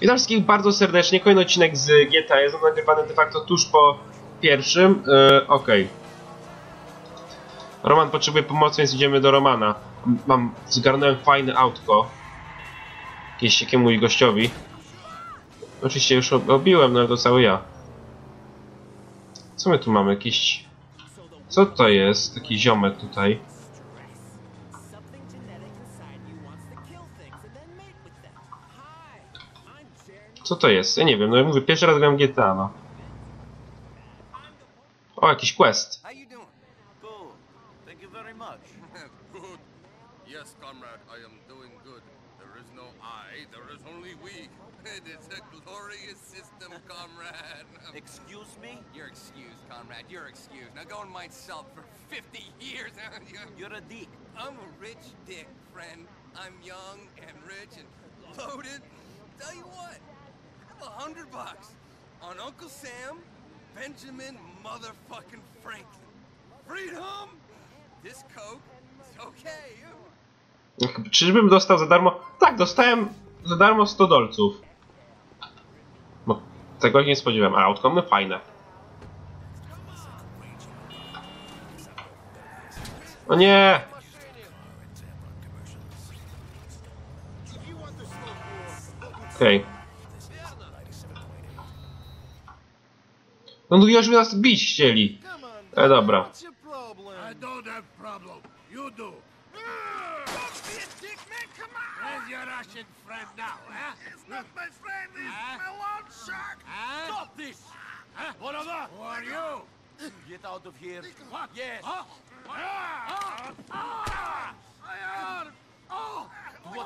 Witam wszystkich bardzo serdecznie. Kolejny odcinek z GTA jest nagrywany de facto tuż po pierwszym. Okej. Roman potrzebuje pomocy, więc idziemy do Romana. Zgarnąłem fajne autko. Jakieś jakiemuś gościowi. Oczywiście już obiłem, no to cały ja. Co my tu mamy? Jakiś... Co to jest? Taki ziomek tutaj. Co to jest? Ja nie wiem, no ja mówię, pierwszy raz gram GTA, no. O, jakiś quest. Tell you what, I have $100 on Uncle Sam, Benjamin motherfucking Franklin. Freedom! This coke is okay. Czyżbym dostał za darmo? Tak, dostałem za darmo $100. No, tego nie spodziewałem, a autko no fajne. O nie! Okej. No tu już nas bić chcieli. Dobra. What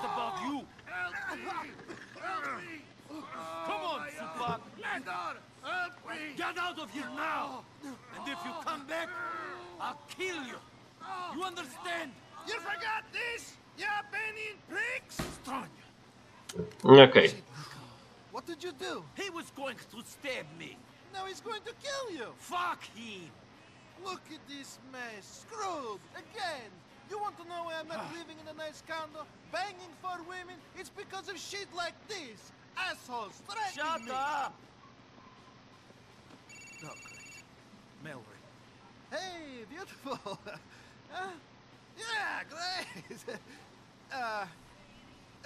about you? Help me! Come on, Supak! Help me! Get out of here now! And if you come back, I'll kill you! You understand? You forgot this? You're Benny Pricks? Okay. What did you do? He was going to stab me. Now he's going to kill you. Fuck him! Look at this mess. Screwed again. You want to know why I'm not living in a nice condo, banging for women? It's because of shit like this. Assholes threatening me. Shut up! Not great. Mallory. Hey, beautiful. Yeah, great.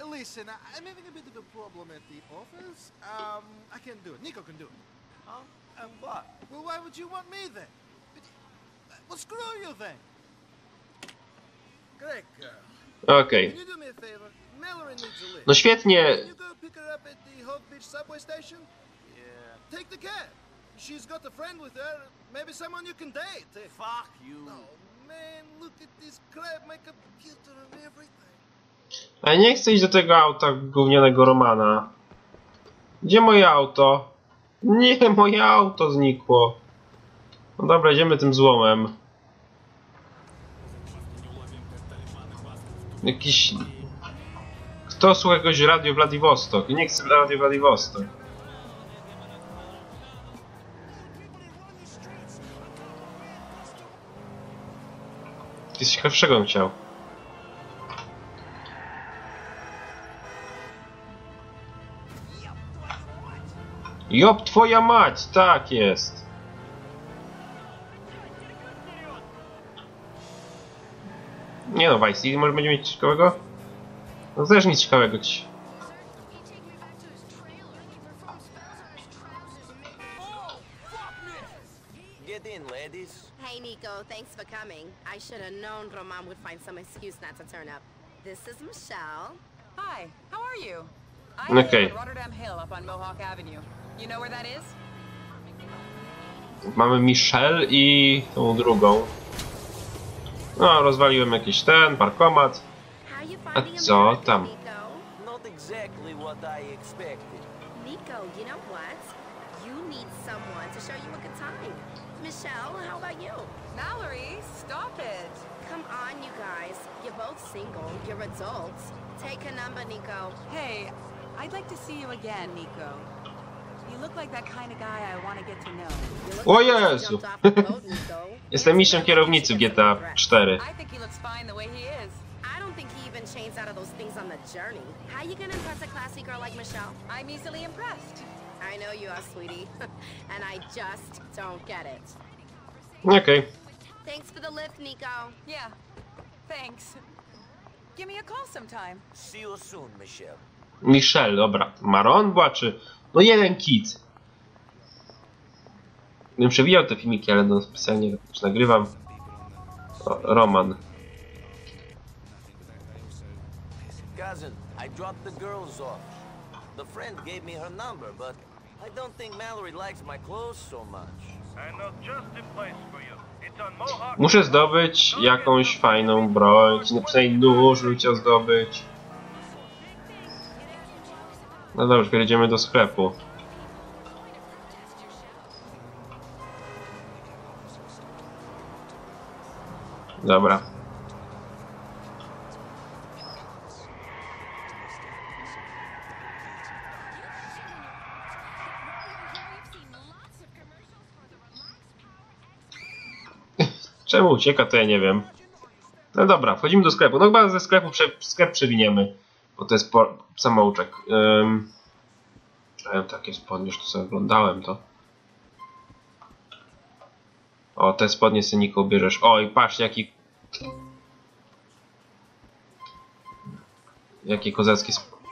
Listen, I'm having a bit of a problem at the office. I can't do it. Niko can do it. Huh? And what? Well, why would you want me then? Well, screw you then. Okej. No świetnie. A nie chcę iść do tego auta gównianego Romana. Gdzie moje auto? Nie, moje auto znikło. No dobra, idziemy tym złomem. Jakiś... Kto słucha jakiegoś radio Vladivostok? Nie chcę radio Vladivostok. Coś ciekawszego bym chciał. Job twoja mać! Tak jest! Nie no, Vice City może będzie mieć ciekawego? No też nic ciekawego ci. Get in, ladies. Hey Niko, thanks for coming. I should have known Roman would find some excuse not to turn up. This is Michelle. Hi, how are you? I'm okay. Rotterdam Hill up on Mohawk Avenue. You know where that is? Mamy Michelle i tą drugą. No, rozwaliłem jakiś ten parkomat. A co tam? O Jezu! Jestem mistrzem kierownicy w GTA 4. I think he looks fine the way he is. I don't think he even chains out of those things on the journey. How you gonna impress a classy girl like Michelle? I'm easily impressed. I know you are, sweetie. And I just don't get it. Okay. Thanks for the lift, Niko. Yeah, thanks. Give me a call sometime. See you soon, Michelle. Michelle, dobra. Marondła czy... No jeden kit. Bym przewijał te filmiki, ale no specjalnie już nagrywam. O, Roman. Cousin, I dropped the girls off. The friend gave me her number, but I don't think Mallory likes my clothes so much. I know just the place for you. It's on Mohawk. Muszę zdobyć jakąś fajną broń, na przynajmniej nóż, żeby cię zdobyć. No dobrze, przejdziemy do sklepu. Dobra. Czemu ucieka, to ja nie wiem. No dobra, wchodzimy do sklepu. No chyba ze sklepu sklep przewiniemy, bo to jest samouczek. Mają takie spodnie, że to sobie oglądałem to. O, te spodnie sobie Niko bierzesz. O, i patrz, jakie kozackie spodnie.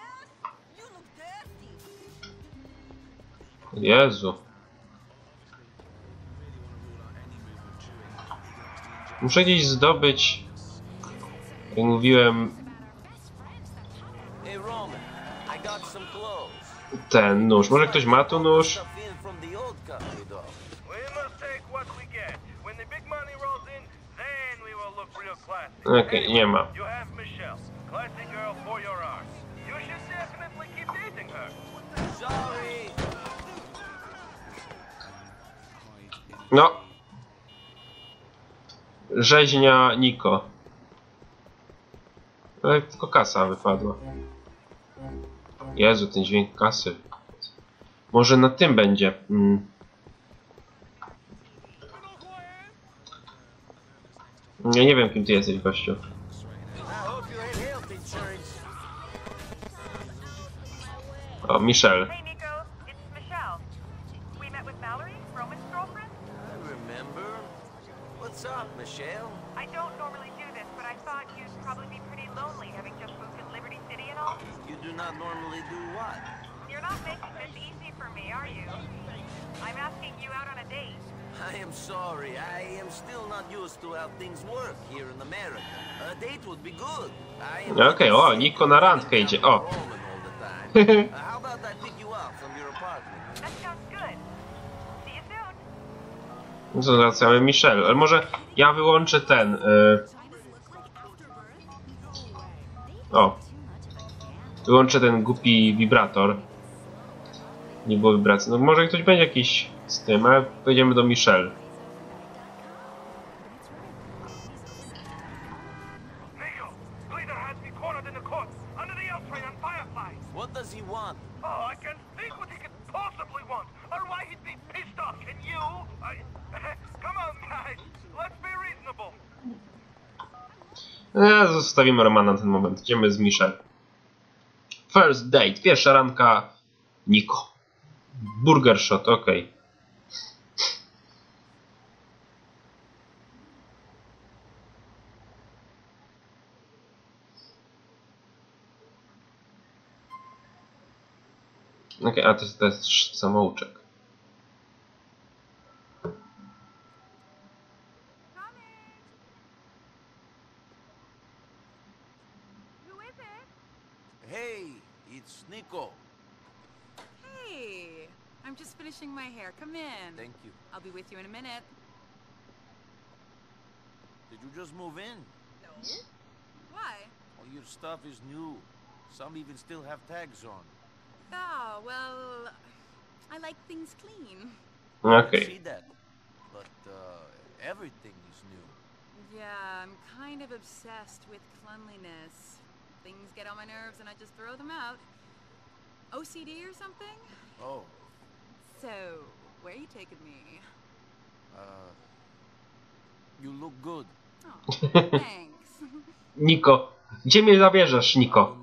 Jezu. Muszę gdzieś zdobyć... Jak mówiłem... Ten nóż. Może ktoś ma tu nóż? Okej, nie ma. No. Rzeźnia Niko. Ale tylko kasa wypadła. Jezu, ten dźwięk kasy. Może na tym będzie. Ja nie wiem, kim ty jesteś, gościu. O, Michelle. Hey Niko, it's Michelle. We met with Mallory, Roman's girlfriend. I remember. What's up, Michelle? I don't normally do this, but I thought you'd probably be pretty lonely having just moved to Liberty City and all. You do not normally do what? You're not making this easy for me, are you? I'm asking you out on a date. I am sorry. I am still not used to how things work here in America. A date would be good. Okej, o, Niko na randkę idzie. O. How about I pick you up from your apartment? That sounds good. See you soon. Wracamy Michelle. Ale może ja wyłączę ten. O. Wyłączę ten głupi wibrator. Nie było wibracji. No może ktoś będzie jakiś z tym, ale pojedziemy do Michelle. Zostawimy Romana na ten moment. Idziemy z Michelle. First date. Pierwsza ranka. Niko. Burger Shot, okej. Okej, a to jest samouczek. Hey, it's Niko. Hey, I'm just finishing my hair. Come in. Thank you. I'll be with you in a minute. Did you just move in? No. Why? All your stuff is new. Some even still have tags on. Oh, well, I like things clean. Okay. I see that. But everything is new. Yeah, I'm kind of obsessed with cleanliness. Things get on my nerves and I just throw them out. OCD or something? Oh. So, where are you taking me? You look good. Oh, thanks. Niko. Gdzie mnie zabierzesz, Niko?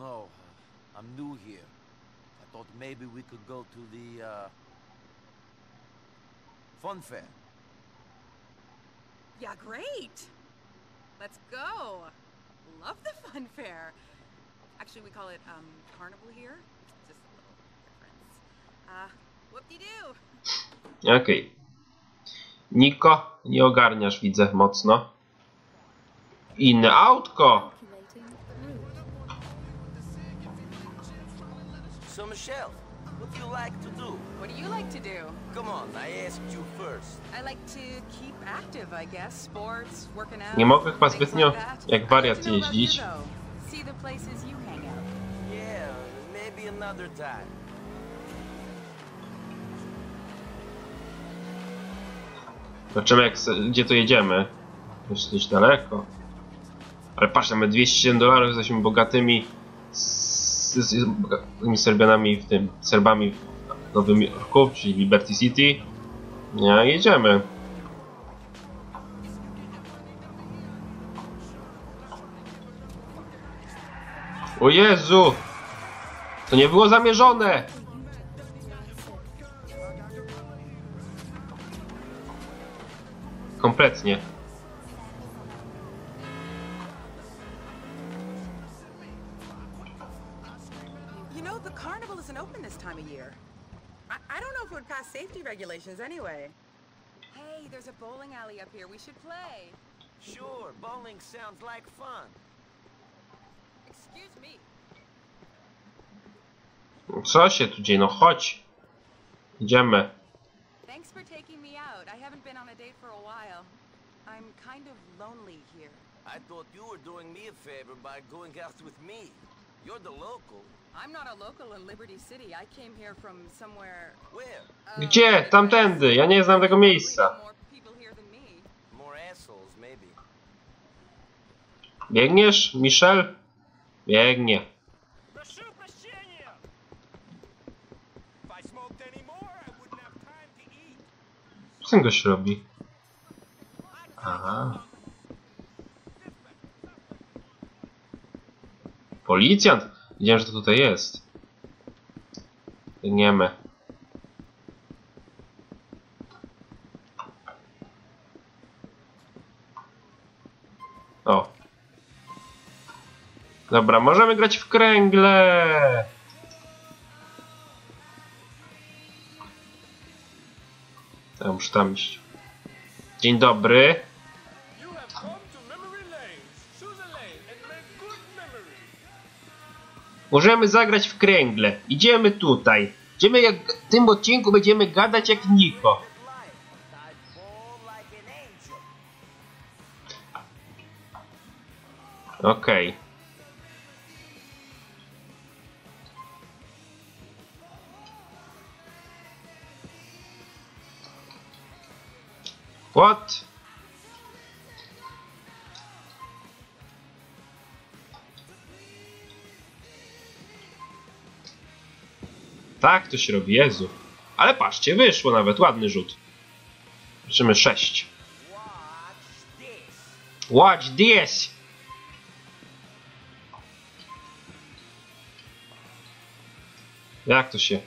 Yeah, great. Let's go. Love the fun fair. Actually, we call it carnival here. Just a little difference. Whoop-de-doo. Okej. Niko, nie ogarniasz, widzę, mocno. Inne autko. So Michelle, what do you like to do? What do you like to do? Come on, I asked you first. I like to keep active, I guess. Sports, working out. Nie mogę chyba zbytnio jak wariat jeździć. See the places you hang out. Yeah, maybe another time. Zobaczymy, jak, gdzie to jedziemy. Jeszcze dość daleko. Ale patrz, mamy $207, jesteśmy bogatymi Serbianami w tym, Serbami w Nowym Jorku, czyli Liberty City. No, jedziemy. O Jezu! To nie było zamierzone! Kompletnie. Safety regulations anyway. Hey, there's a bowling alley up here. We should play. Sure, bowling sounds like fun. Excuse me. Co się tu dzieje? No chodź. Idziemy. Thanks for taking me out. I haven't been on a date for a while. I'm kind of lonely here. I thought you were doing me a favor by going out with me. You're the local. I'm not a local in Liberty City. I came here from somewhere. Where? Gdzie? Tamtędy. Ja nie znam tego miejsca. Biegniesz, Michelle? Biegnie. Co ten gość robi? Aha. Policjant? Widziałem, że to tutaj jest. Biegniemy. O. Dobra, możemy grać w kręgle. Ja muszę tam iść. Dzień dobry. Możemy zagrać w kręgle. Idziemy tutaj. Idziemy jak w tym odcinku będziemy gadać jak Niko. Okej. What? Tak, to się robi, Jezu. Ale patrzcie, wyszło nawet, ładny rzut. Zobaczymy, 6. Watch this! Jak to się...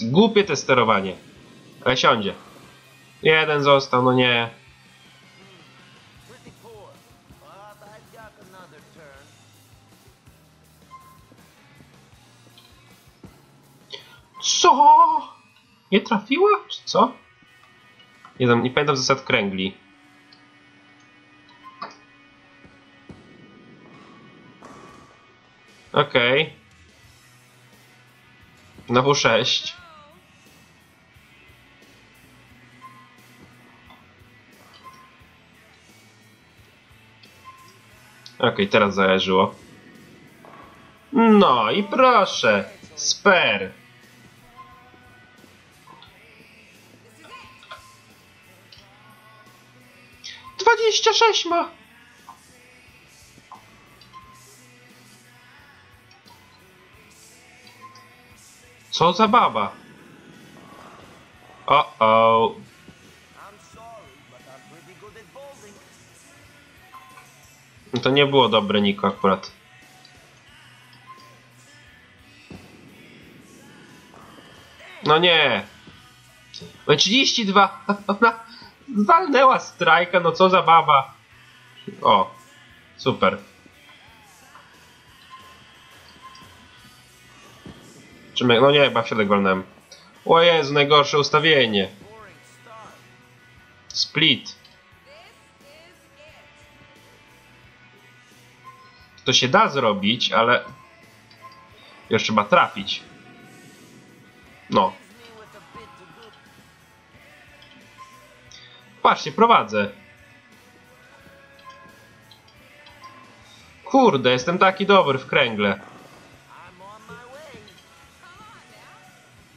Głupie to sterowanie. Ale siądzie. Jeden został, no nie. Co? Nie trafiła? Czy co? Nie wiem, nie pamiętam zasad kręgli. Okej. Znowu 6. Okej, teraz zależyło. No i proszę. Sper. Ma. Co za baba? O-o. No to nie było dobre, Niko, akurat. No nie! 32! Ona walnęła strajka, no co za baba! O! Super! Czy my... No nie, chyba w środek walnęłem. O Jezu, najgorsze ustawienie! Split! To się da zrobić, ale... Już trzeba trafić. No. Patrzcie, prowadzę. Kurde, jestem taki dobry w kręgle.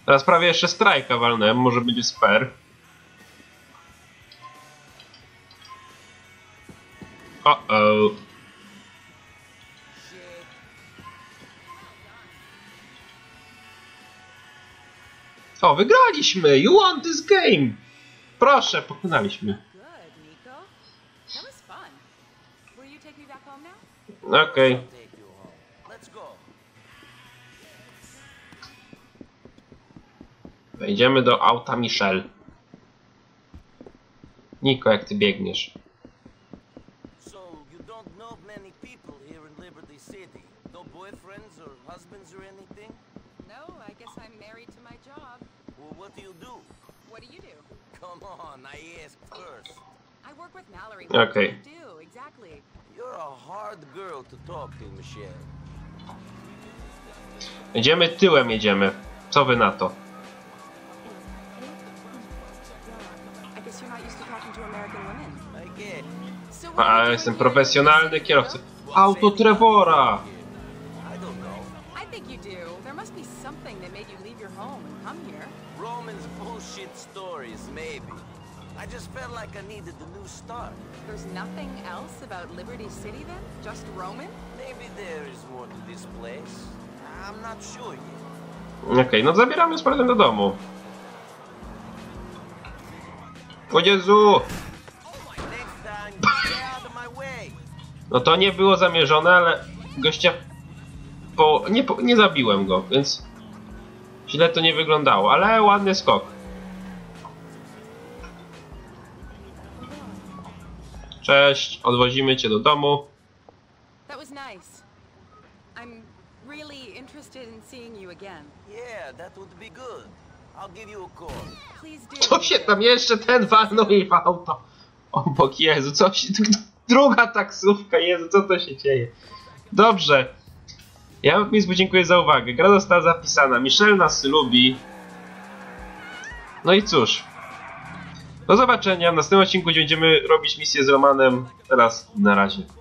Teraz prawie jeszcze strajka walnę, może będzie sper. O-o. O, wygraliśmy! You won this game! Proszę, pokonaliśmy. Okej. Okay. Wejdziemy do auta Michelle. Niko, jak ty biegniesz? Okay. Jedziemy tyłem, jedziemy. Co wy na to? A, jestem profesjonalny kierowca. Auto Trevora! I just felt like I needed a new start. There's nothing else about Liberty City then? Just Roman? Maybe there is more to this place. I'm not sure yet. Okej, no zabieramy z powrotem do domu. O Jezu! No to nie było zamierzone, ale gościa... Nie zabiłem go, więc... Źle to nie wyglądało, ale ładny skok. Cześć, odwozimy cię do domu. That was nice. I'm really interested in seeing you again. Yeah, that would be good. I'll give you a call. Please do. Co się tam jeszcze ten walnął i w auto? O Bóg, Jezu, co się... Druga taksówka, Jezu, co to się dzieje? Dobrze. Ja Państwu dziękuję za uwagę. Gra została zapisana. Michelle nas lubi. No i cóż. Do zobaczenia, w następnym odcinku będziemy robić misję z Romanem, teraz na razie.